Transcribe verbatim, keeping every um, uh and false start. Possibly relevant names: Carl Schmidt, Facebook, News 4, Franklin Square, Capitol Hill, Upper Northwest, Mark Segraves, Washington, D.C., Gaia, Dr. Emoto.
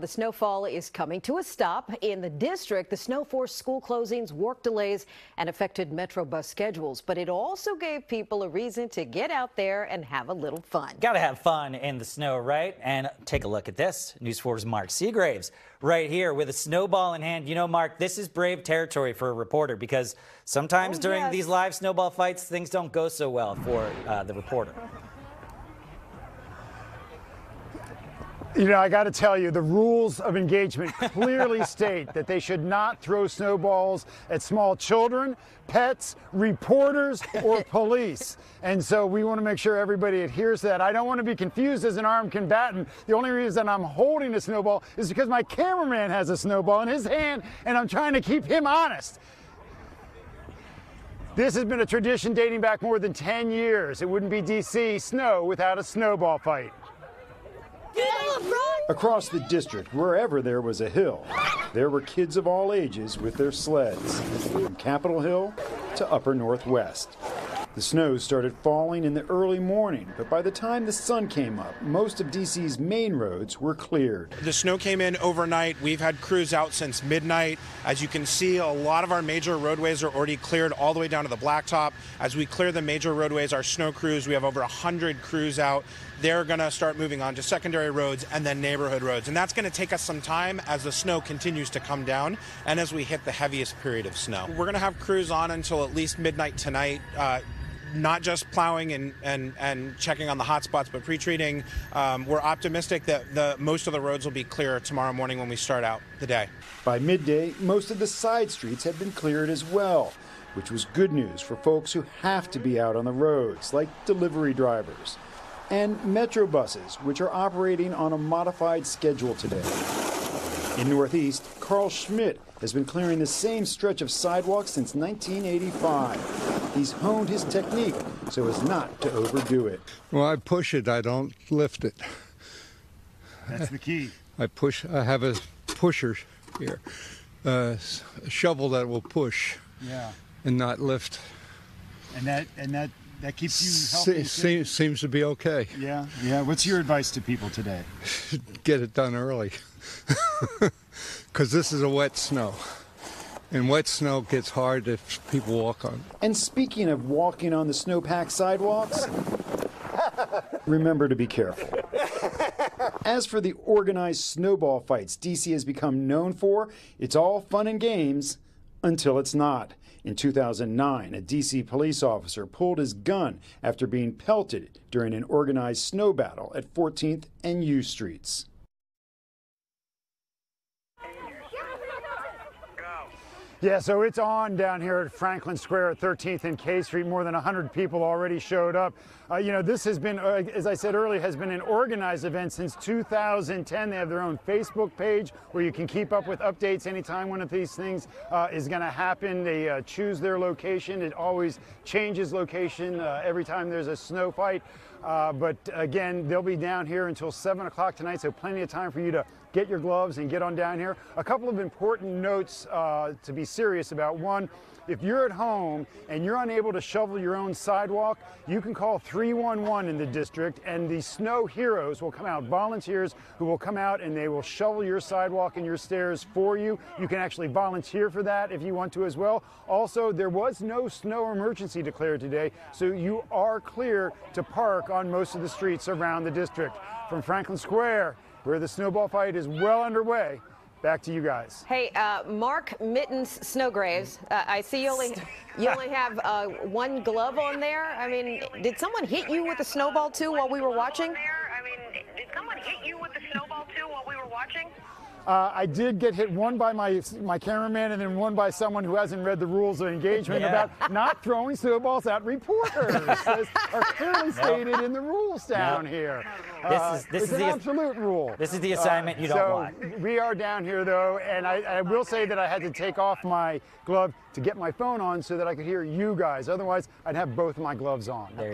The snowfall is coming to a stop in the district. The snow forced school closings, work delays, and affected Metro bus schedules. But it also gave people a reason to get out there and have a little fun. Gotta have fun in the snow, right? And take a look at this. News four's Mark Segraves right here with a snowball in hand. You know, Mark, this is brave territory for a reporter because sometimes oh, during yes. these live snowball fights, things don't go so well for uh, the reporter. You know, I got to tell you, the rules of engagement clearly state that they should not throw snowballs at small children, pets, reporters, or police. And so we want to make sure everybody adheres to that. I don't want to be confused as an armed combatant. The only reason I'm holding a snowball is because my cameraman has a snowball in his hand, and I'm trying to keep him honest. This has been a tradition dating back more than ten years. It wouldn't be D C snow without a snowball fight. Across the district, wherever there was a hill, there were kids of all ages with their sleds, from Capitol Hill to Upper Northwest. The snow started falling in the early morning, but by the time the sun came up, most of D C's main roads were cleared. The snow came in overnight. We've had crews out since midnight. As you can see, a lot of our major roadways are already cleared all the way down to the blacktop. As we clear the major roadways, our snow crews, we have over one hundred crews out. They're going to start moving on to secondary roads and then neighborhood roads. And that's going to take us some time as the snow continues to come down and as we hit the heaviest period of snow. We're going to have crews on until at least midnight tonight. Uh, Not just plowing and, and, and checking on the hot spots, but pre-treating. Um, we're optimistic that the, most of the roads will be clear tomorrow morning when we start out the day. By midday, most of the side streets have been cleared as well, which was good news for folks who have to be out on the roads, like delivery drivers. And Metro buses, which are operating on a modified schedule today. In Northeast, Carl Schmidt has been clearing the same stretch of sidewalk since nineteen eighty-five. He's honed his technique so as not to overdo it. Well, I push it, I don't lift it. That's the key. I push, I have a pusher here, uh, a shovel that will push yeah. and not lift. And that, and that, that keeps you healthy? Se seems, seems to be okay. Yeah, yeah. What's your advice to people today? Get it done early, because this is a wet snow. And wet snow gets hard if people walk on. And speaking of walking on the snowpack sidewalks, remember to be careful. As for the organized snowball fights D C has become known for, it's all fun and games until it's not. In two thousand nine, a D C police officer pulled his gun after being pelted during an organized snow battle at fourteenth and U Streets. Yeah, so it's on down here at Franklin Square at thirteenth and K Street. More than one hundred people already showed up. Uh, you know, this has been, uh, as I said earlier, has been an organized event since two thousand ten. They have their own Facebook page where you can keep up with updates anytime one of these things uh, is going to happen. They uh, choose their location. It always changes location uh, every time there's a snow fight. Uh, but again, they'll be down here until seven o'clock tonight, so plenty of time for you to get your gloves and get on down here. A couple of important notes uh, to be serious about. One, if you're at home and you're unable to shovel your own sidewalk, you can call three one one in the district and the snow heroes will come out, volunteers who will come out and they will shovel your sidewalk and your stairs for you. You can actually volunteer for that if you want to as well. Also, there was no snow emergency declared today, so you are clear to park on most of the streets around the district. From Franklin Square, where the snowball fight is well underway, back to you guys. Hey, uh, Mark Mittens Segraves, uh, I see you only, you only have uh, one glove on there. I mean, did someone hit you with a snowball, too, while we were watching? I mean, did someone hit you with a snowball, too, while we were watching? Uh, I did get hit, one by my my cameraman, and then one by someone who hasn't read the rules of engagement yeah. about not throwing snowballs at reporters. Those are clearly stated no. in the rules down no. here. This uh, is this it's is an the absolute rule. This is the assignment uh, you don't so want. We are down here though, and I, I will say that I had to take off my glove to get my phone on so that I could hear you guys. Otherwise, I'd have both my gloves on. There